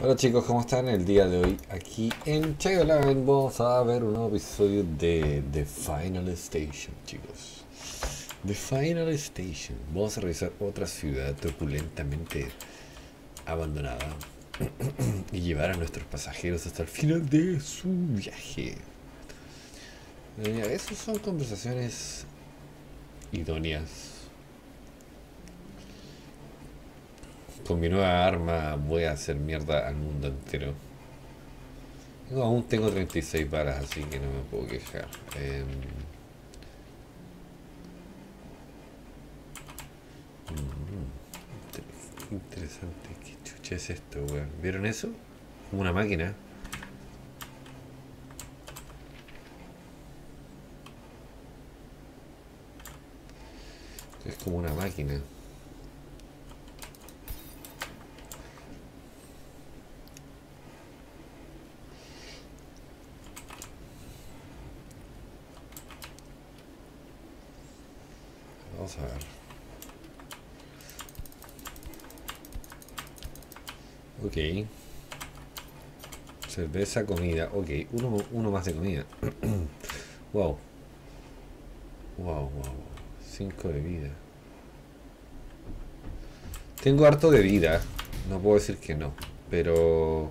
Hola chicos, ¿cómo están? El día de hoy aquí en ChaioLaven vamos a ver un nuevo episodio de The Final Station, chicos. The Final Station. Vamos a revisar otra ciudad truculentamente abandonada y llevar a nuestros pasajeros hasta el final de su viaje. Esas son conversaciones idóneas. Con mi nueva arma voy a hacer mierda al mundo entero. No, aún tengo 36 balas, así que no me puedo quejar. Interesante, ¿qué chucha es esto, weón? ¿Vieron eso? Como una máquina. Es como una máquina. Vamos a ver. Ok. Cerveza, comida. Ok, uno más de comida. Wow. Wow. 5 de vida. Tengo harto de vida. No puedo decir que no. Pero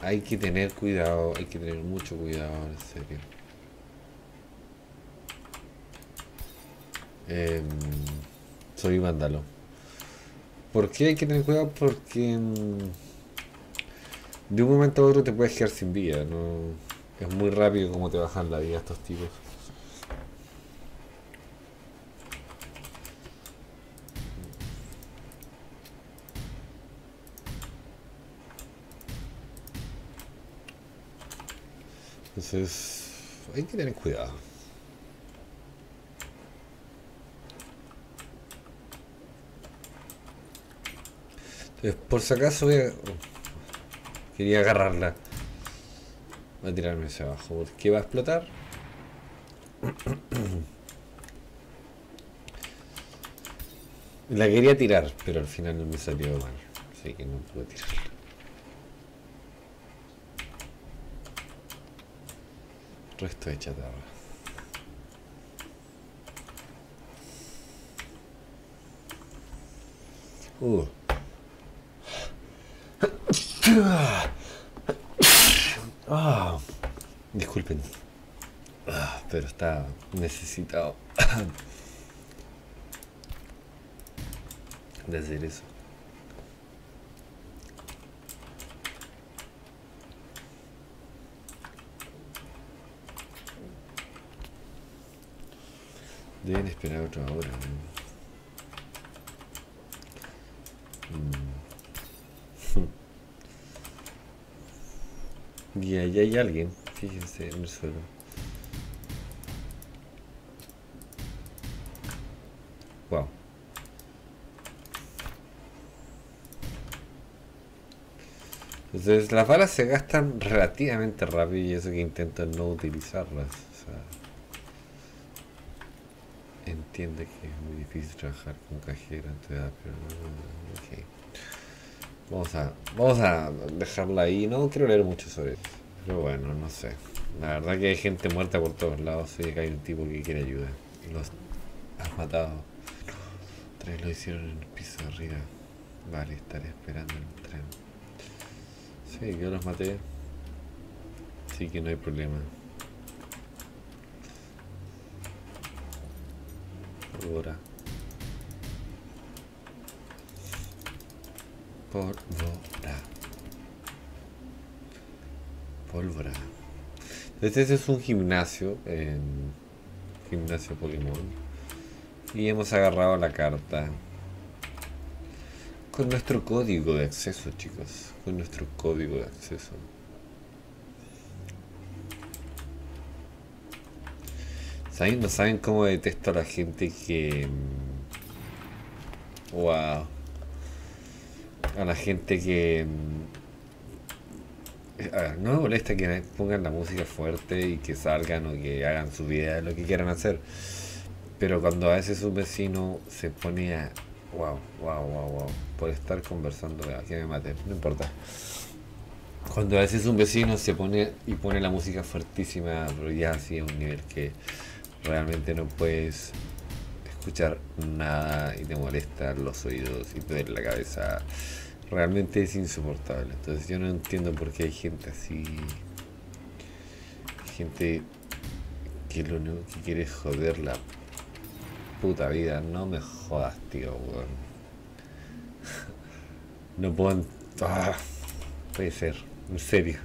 hay que tener cuidado. Hay que tener mucho cuidado, en serio. Soy vándalo. ¿Por qué hay que tener cuidado? Porque de un momento a otro te puedes quedar sin vida, ¿no? Es muy rápido como te bajan la vida estos tipos. Entonces hay que tener cuidado. Por si acaso voy a... Quería agarrarla. Voy a tirarme hacia abajo porque va a explotar. La quería tirar, pero al final no me salió mal, así que no pude tirarla. Resto de chatarra. Oh, disculpen, pero está necesitado de hacer eso. Deben esperar otra hora, ¿no? Y ahí hay alguien, fíjense, en el suelo. Wow. Entonces las balas se gastan relativamente rápido y eso que intentan no utilizarlas. O sea, entiende que es muy difícil trabajar con cajera en tu edad, pero no. Okay. Vamos a dejarla ahí. No quiero leer mucho sobre eso. Pero bueno, no sé. La verdad que hay gente muerta por todos lados. Y que hay un tipo que quiere ayuda. Los has matado. 3 lo hicieron en el piso de arriba. Vale, estaré esperando el tren. Sí, yo los maté. Así que no hay problema. Ahora. Pólvora. Entonces, este es un gimnasio. Gimnasio Pokémon. Y hemos agarrado la carta. Con nuestro código de acceso, chicos. Con nuestro código de acceso. ¿Saben? No saben cómo detesto a la gente que... Wow. A la gente que... A ver, no me molesta que pongan la música fuerte y que salgan o que hagan su vida, lo que quieran hacer. Pero cuando a veces un vecino se pone a Wow. Por estar conversando, aquí me maté, no importa. Cuando a veces un vecino se pone y pone la música fuertísima, pero ya así a un nivel que realmente no puedes escuchar nada y te molestan los oídos y te duele la cabeza, realmente es insoportable. Entonces yo no entiendo por qué hay gente así, gente que lo único que quiere es joder la puta vida. No me jodas, tío, weón. No puedo... Ah, puede ser, en serio.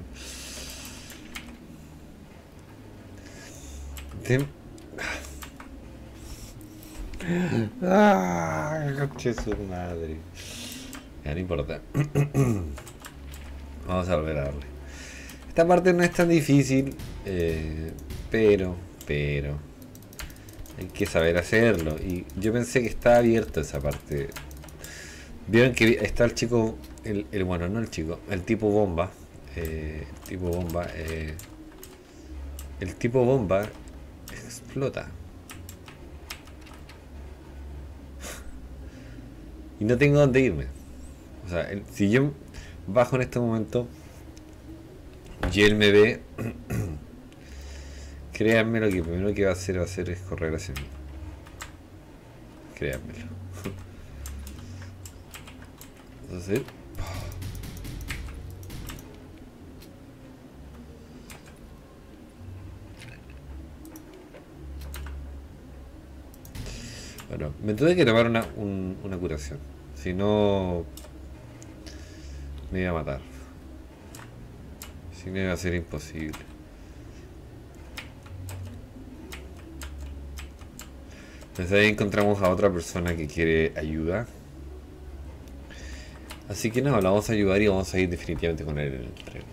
Coche su madre. Ya no importa. Vamos a volver a darle. Esta parte no es tan difícil, pero hay que saber hacerlo. Y yo pensé que estaba abierto esa parte. Vieron que está el chico, bueno, no el chico, el tipo bomba explota. Y no tengo dónde irme. O sea, si yo bajo en este momento y él me ve, créanme, lo que primero que va a hacer es correr hacia mí. Créanmelo. Entonces, bueno, me tuve que tomar una curación. Si no, me iba a matar. Si no, iba a ser imposible. Entonces ahí encontramos a otra persona que quiere ayuda. Así que no, la vamos a ayudar y vamos a ir definitivamente con él en el tren.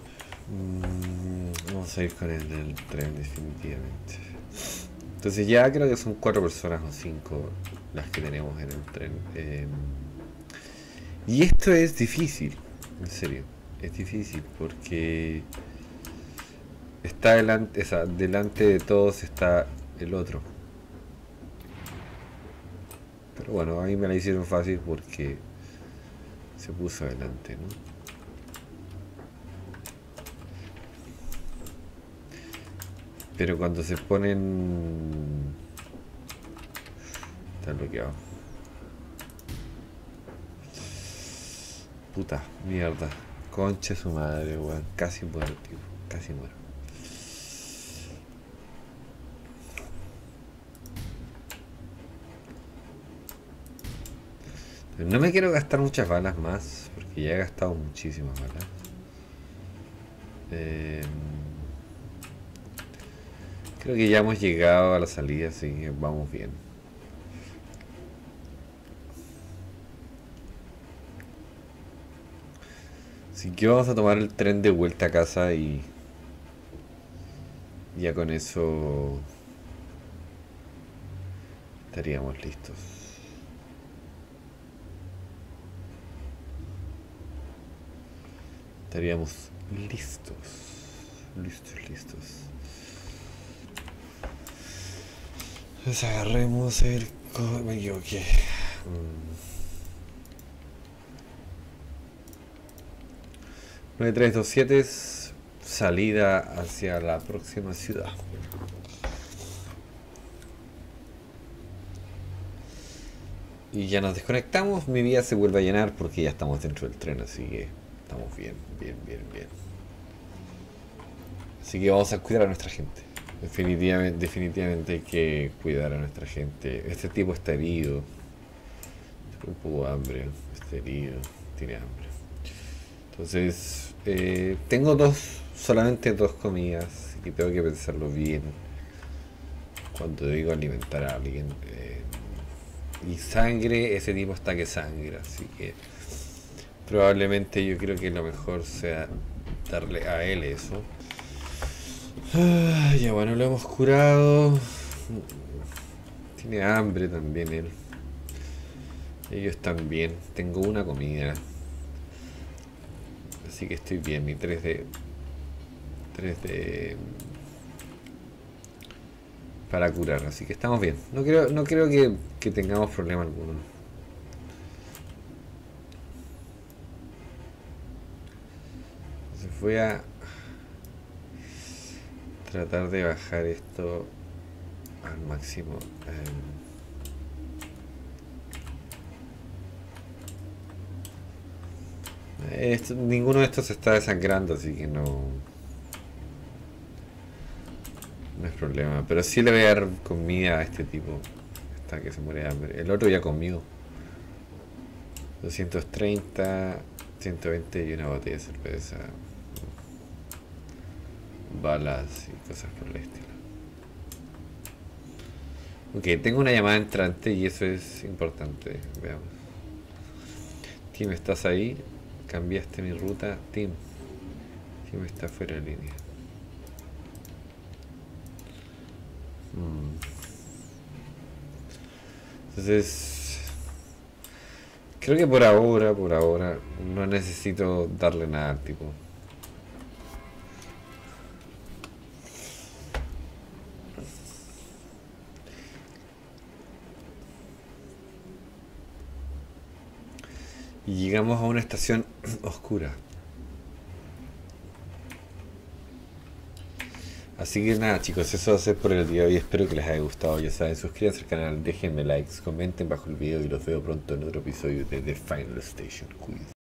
Vamos a ir con él en el tren definitivamente. Entonces ya creo que son 4 personas o 5 las que tenemos en el tren. Y esto es difícil, en serio. Es difícil porque está delante, o sea, delante de todos está el otro. Pero bueno, a mí me la hicieron fácil porque se puso adelante, ¿no? Pero cuando se ponen... Está bloqueado. Puta, mierda. Concha su madre, weón. Casi muero, tío. Casi muero. No me quiero gastar muchas balas más, porque ya he gastado muchísimas balas. Creo que ya hemos llegado a la salida, así que vamos bien. Así que vamos a tomar el tren de vuelta a casa y... ya con eso... estaríamos listos. Estaríamos listos. Pues agarremos el... Me equivoqué. Mm. 9327 es salida hacia la próxima ciudad. Y ya nos desconectamos. Mi vida se vuelve a llenar porque ya estamos dentro del tren, así que... estamos bien. Así que vamos a cuidar a nuestra gente. Definitivamente hay que cuidar a nuestra gente. Este tipo está herido. Tiene un poco de hambre. Está herido. Tiene hambre. Entonces, tengo solamente dos comidas. Y tengo que pensarlo bien cuando digo alimentar a alguien. Y sangre, ese tipo está que sangra. Así que... probablemente yo creo que lo mejor sea darle a él eso. Ya bueno, lo hemos curado. Tiene hambre también él. Ellos también. Tengo una comida. Así que estoy bien. Mi 3 de... para curar. Así que estamos bien. No creo que tengamos problema alguno. voy a tratar de bajar esto al máximo. Ninguno de estos se está desangrando, así que no es problema. Pero sí le voy a dar comida a este tipo hasta que se muere de hambre. El otro ya comió 230, 120 y una botella de cerveza, balas y cosas por el estilo. Ok, tengo una llamada entrante y eso es importante. Veamos. Tim, ¿estás ahí? Cambiaste mi ruta. Tim está fuera de línea. Entonces creo que por ahora no necesito darle nada al tipo. Y llegamos a una estación oscura, así que nada chicos, eso va a ser por el día de hoy. Espero que les haya gustado, ya saben, suscríbanse al canal, déjenme likes, comenten bajo el video y los veo pronto en otro episodio de The Final Station. Cuídense.